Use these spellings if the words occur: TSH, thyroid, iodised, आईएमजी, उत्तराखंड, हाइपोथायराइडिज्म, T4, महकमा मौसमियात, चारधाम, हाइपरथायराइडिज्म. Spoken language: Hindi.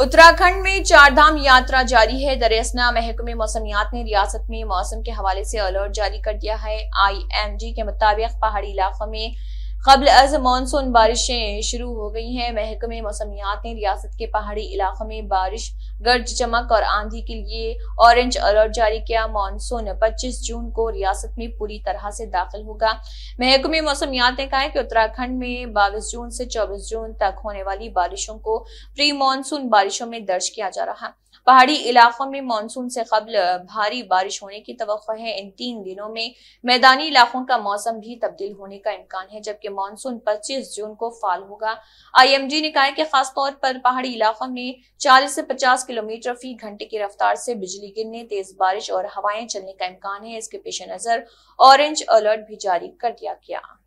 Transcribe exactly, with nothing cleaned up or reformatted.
उत्तराखंड में चारधाम यात्रा जारी है। दरियासना महकमे मौसमियात ने रियासत में मौसम के हवाले से अलर्ट जारी कर दिया है। आई एम जी के मुताबिक पहाड़ी इलाकों में कबल अज मानसून बारिशें शुरू हो गई हैं। महकमे मौसमियात ने रियासत के पहाड़ी इलाकों में बारिश, गरज चमक और आंधी के लिए ऑरेंज अलर्ट जारी किया। मानसून पच्चीस जून को रियासत में पूरी तरह से दाखिल होगा। महकमे मौसमियात ने कहा है कि उत्तराखंड में बाईस जून से चौबीस जून तक होने वाली बारिशों को प्री मानसून बारिशों में दर्ज किया जा रहा है। पहाड़ी इलाकों में मानसून से कबल भारी बारिश होने की तवक्को है। इन तीन दिनों में मैदानी इलाकों का मौसम भी तब्दील होने का इम्कान है, जबकि मानसून पच्चीस जून को फाल होगा। आई एम जी ने कहा है कि खासतौर पर पहाड़ी इलाकों में चालीस से पचास किलोमीटर फी घंटे की रफ्तार से बिजली गिरने, तेज बारिश और हवाएं चलने का इम्कान है। इसके पेश नजर ऑरेंज अलर्ट भी जारी कर दिया गया।